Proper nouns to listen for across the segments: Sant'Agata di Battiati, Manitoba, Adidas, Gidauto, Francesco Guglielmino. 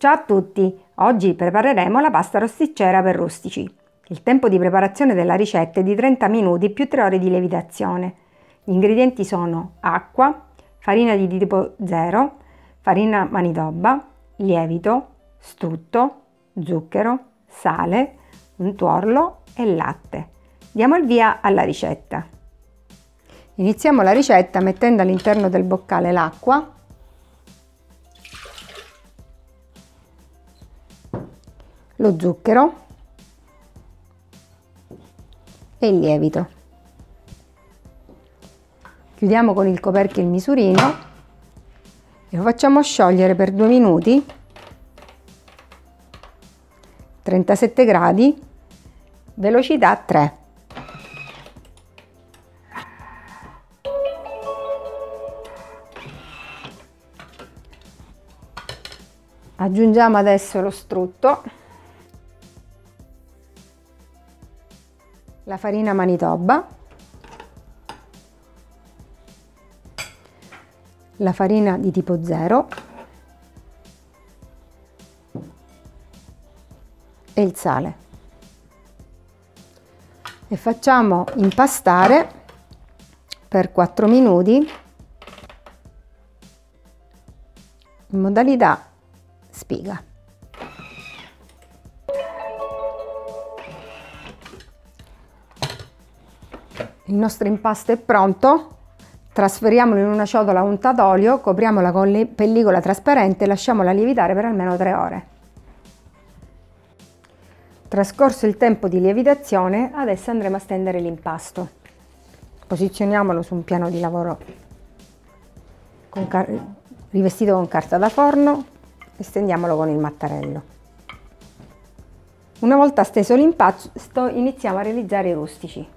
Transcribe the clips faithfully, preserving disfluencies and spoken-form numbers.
Ciao a tutti! Oggi prepareremo la pasta rosticcera per rustici. Il tempo di preparazione della ricetta è di trenta minuti più tre ore di lievitazione. Gli ingredienti sono acqua, farina di tipo zero, farina Manitoba, lievito, strutto, zucchero, sale, un tuorlo e latte. Diamo il via alla ricetta. Iniziamo la ricetta mettendo all'interno del boccale l'acqua, lo zucchero e il lievito. Chiudiamo con il coperchio il misurino e lo facciamo sciogliere per due minuti, trentasette gradi, velocità tre. Aggiungiamo adesso lo strutto, la farina Manitoba, la farina di tipo zero e il sale, e facciamo impastare per quattro minuti in modalità spiga. Il nostro impasto è pronto, trasferiamolo in una ciotola unta d'olio, copriamola con pellicola trasparente e lasciamola lievitare per almeno tre ore. Trascorso il tempo di lievitazione, adesso andremo a stendere l'impasto. Posizioniamolo su un piano di lavoro con rivestito con carta da forno e stendiamolo con il mattarello. Una volta steso l'impasto, iniziamo a realizzare i rustici.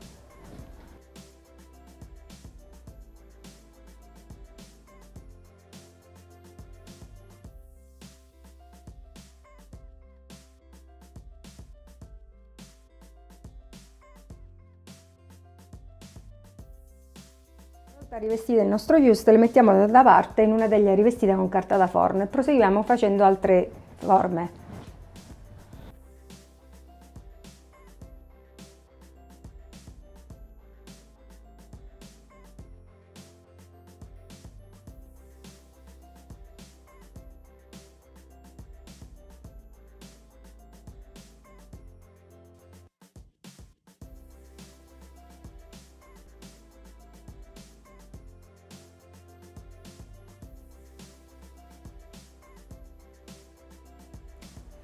Rivestite il nostro fusto, le mettiamo da parte in una teglia rivestita con carta da forno e proseguiamo facendo altre forme.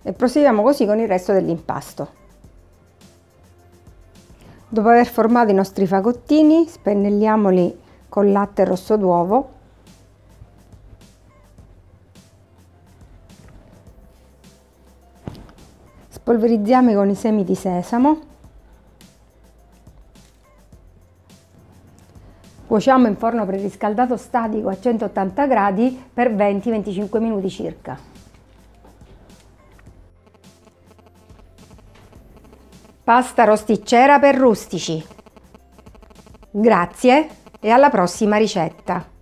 E proseguiamo così con il resto dell'impasto. Dopo aver formato i nostri fagottini, spennelliamoli con latte rosso d'uovo . Spolverizziamo con i semi di sesamo . Cuociamo in forno preriscaldato statico a centottanta gradi per venti venticinque minuti circa . Pasta rosticcera per rustici. Grazie e alla prossima ricetta!